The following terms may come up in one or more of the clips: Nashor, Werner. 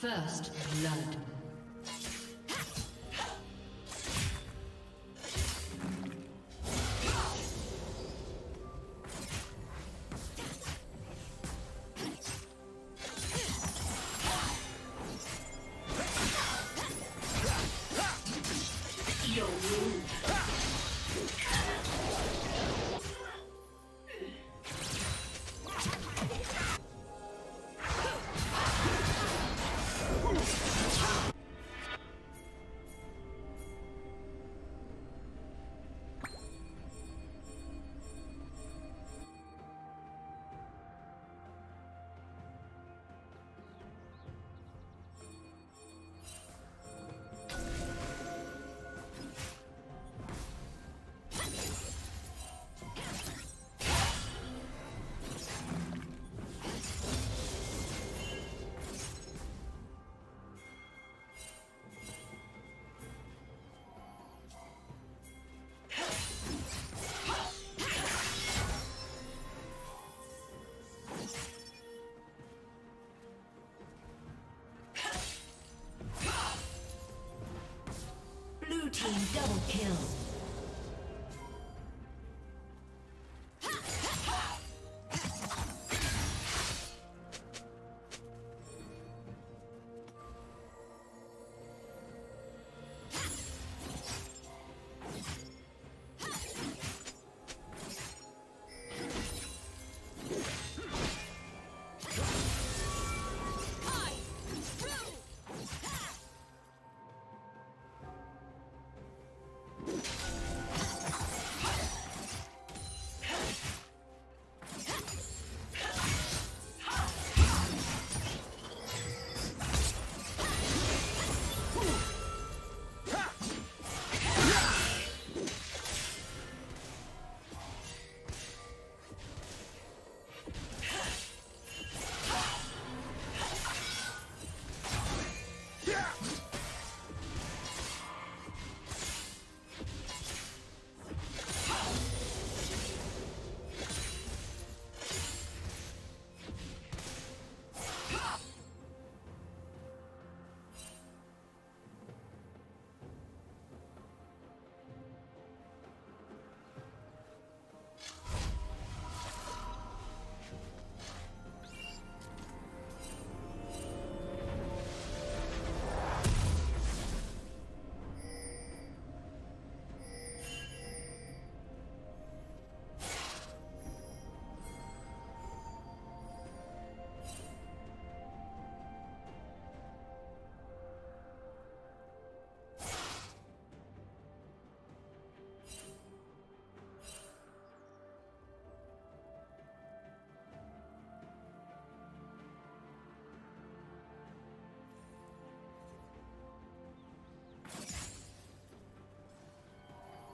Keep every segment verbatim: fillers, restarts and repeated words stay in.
First blood. Double kill.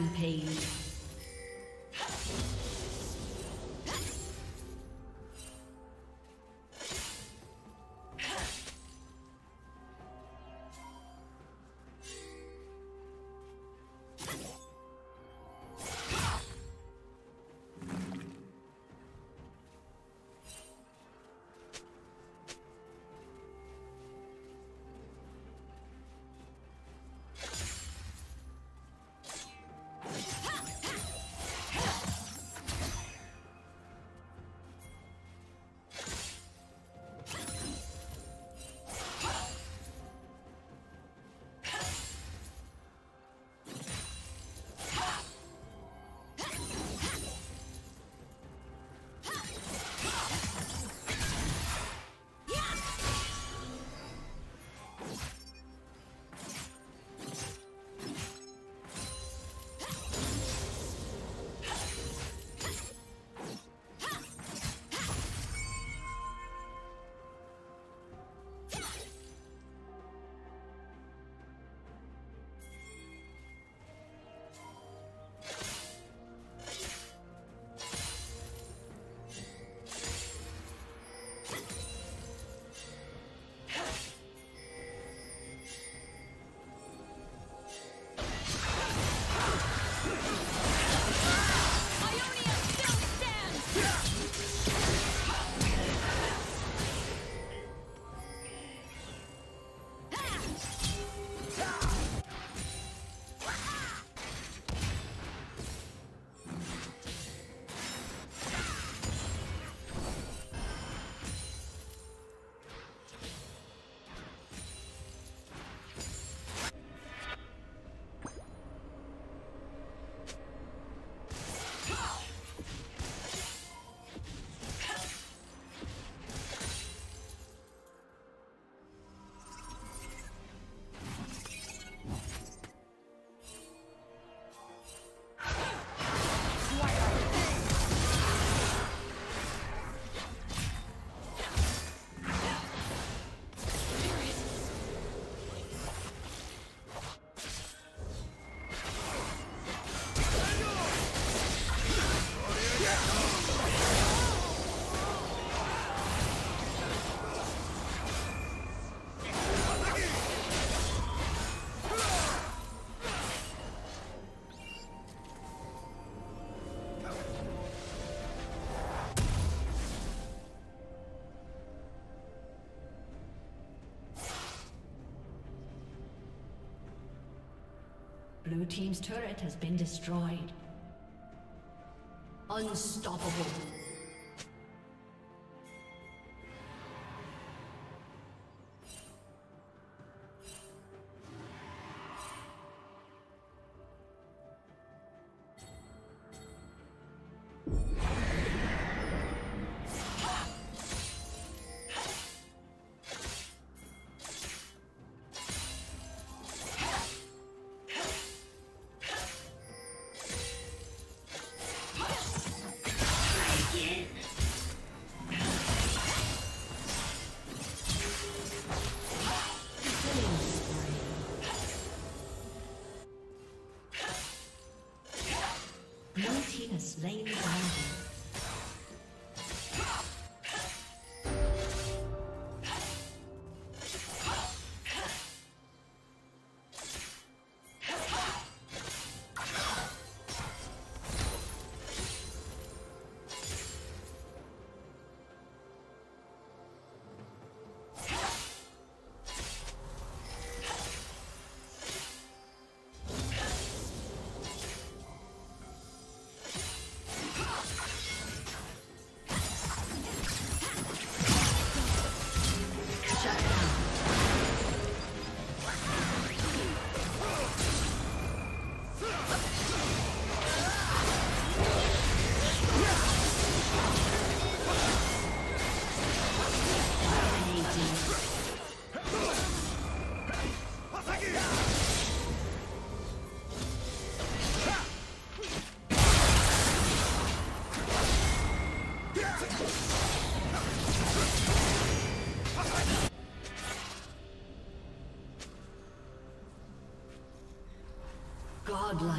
Rampage. Blue team's turret has been destroyed. Unstoppable. Lay down. Godlike.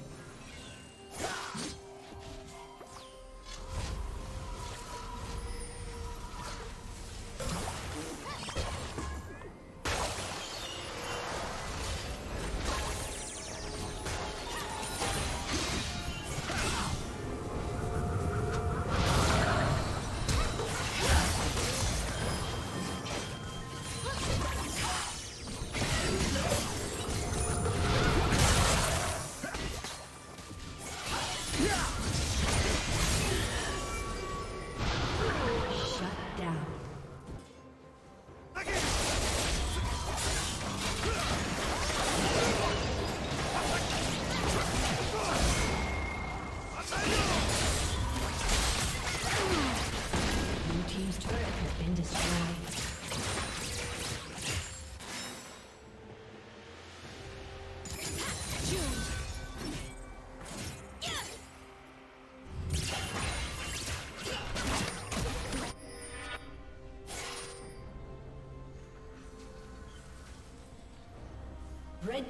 Red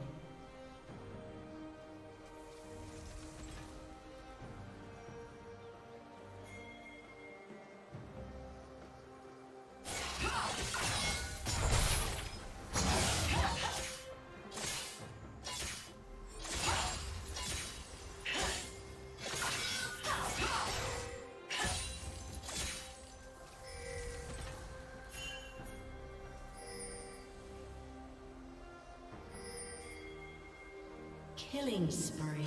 Killing spree.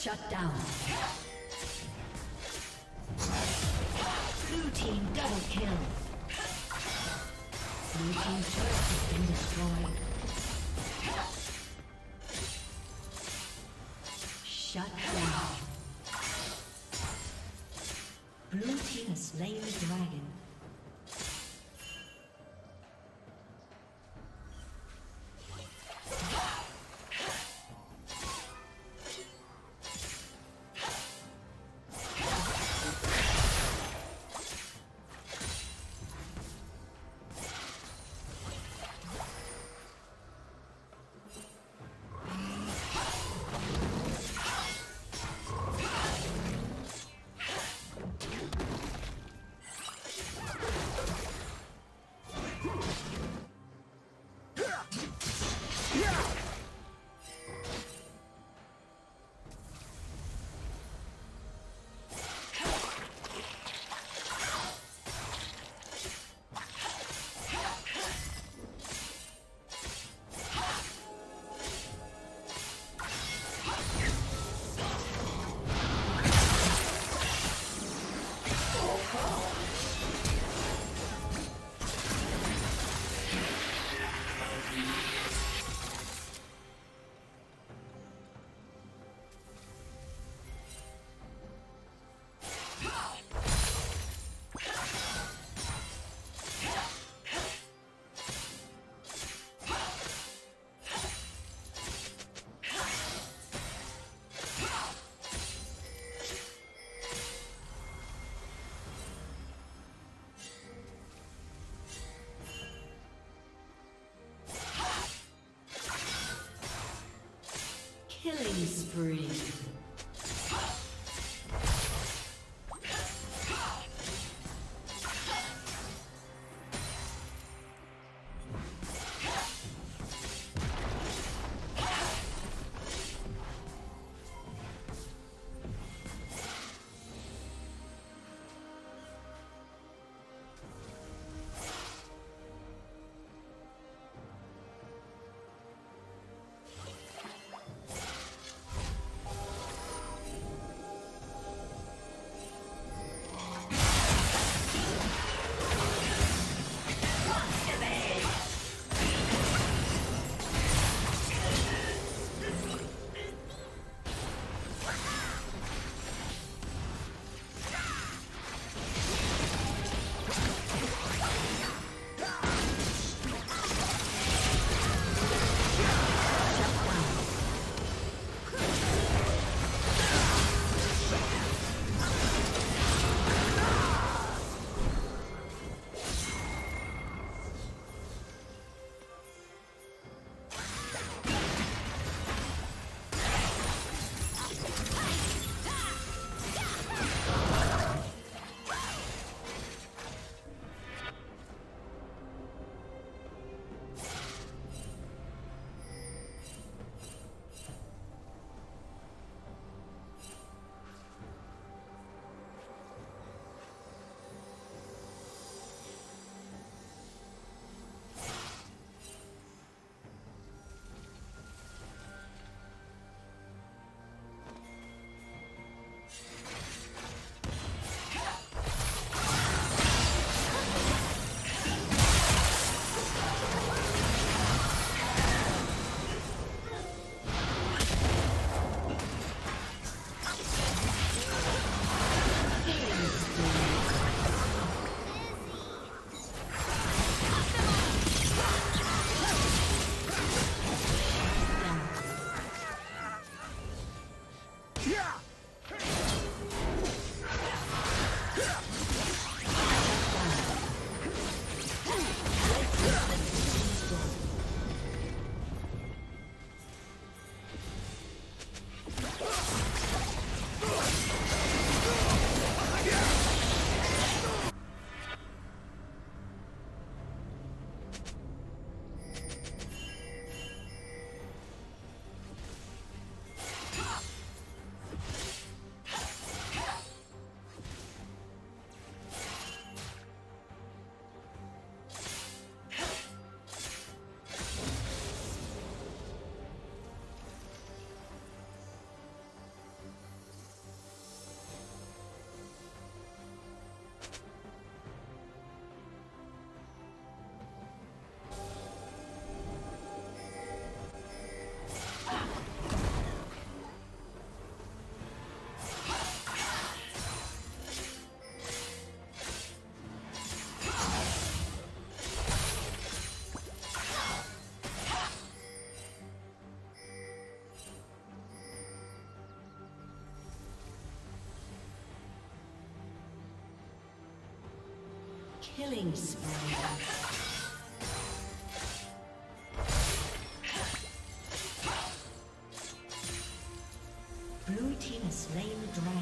Shut down. Blue team double kill. Blue team turret has been destroyed. Shut down. Blue team has slain the dragon. spree. Killing spree. Blue team has slain the dragon.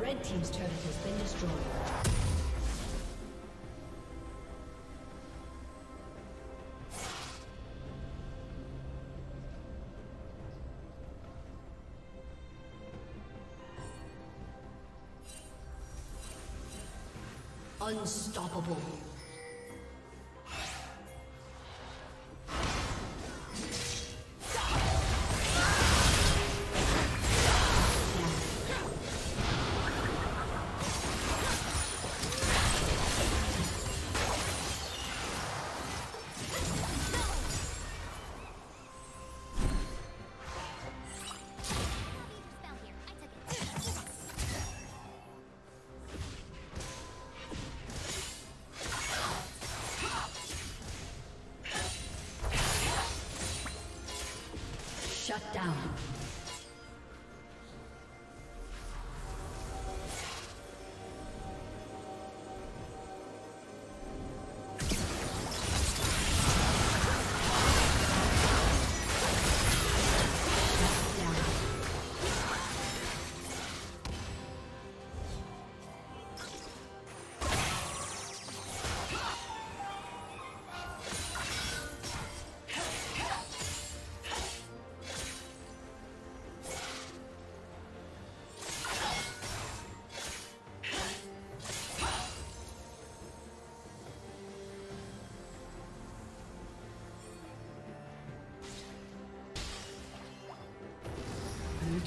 Red Team's turret has been destroyed. Unstoppable. Shut down.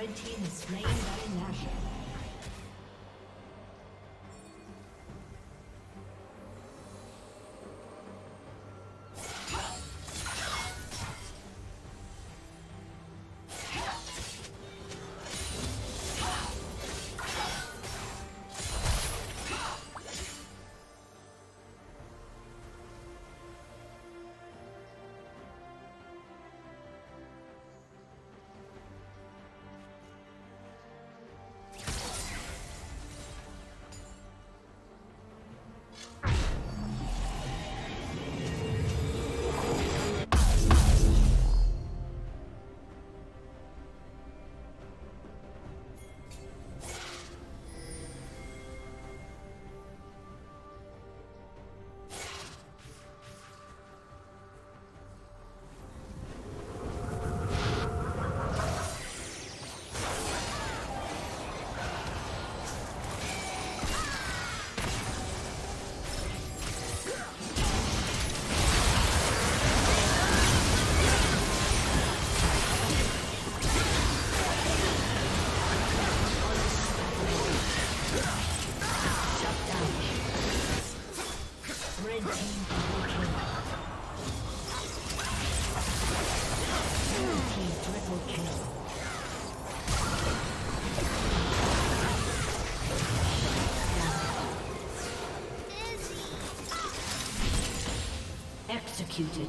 Red team is slain by Nashor. Executed.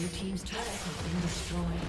Your team's turret has been destroyed.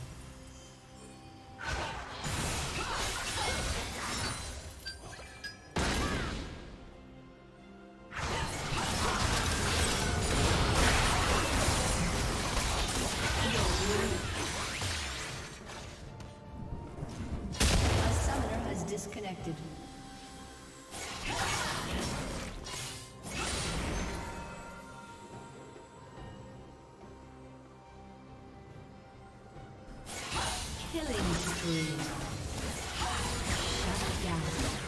Killing spree. Shut down.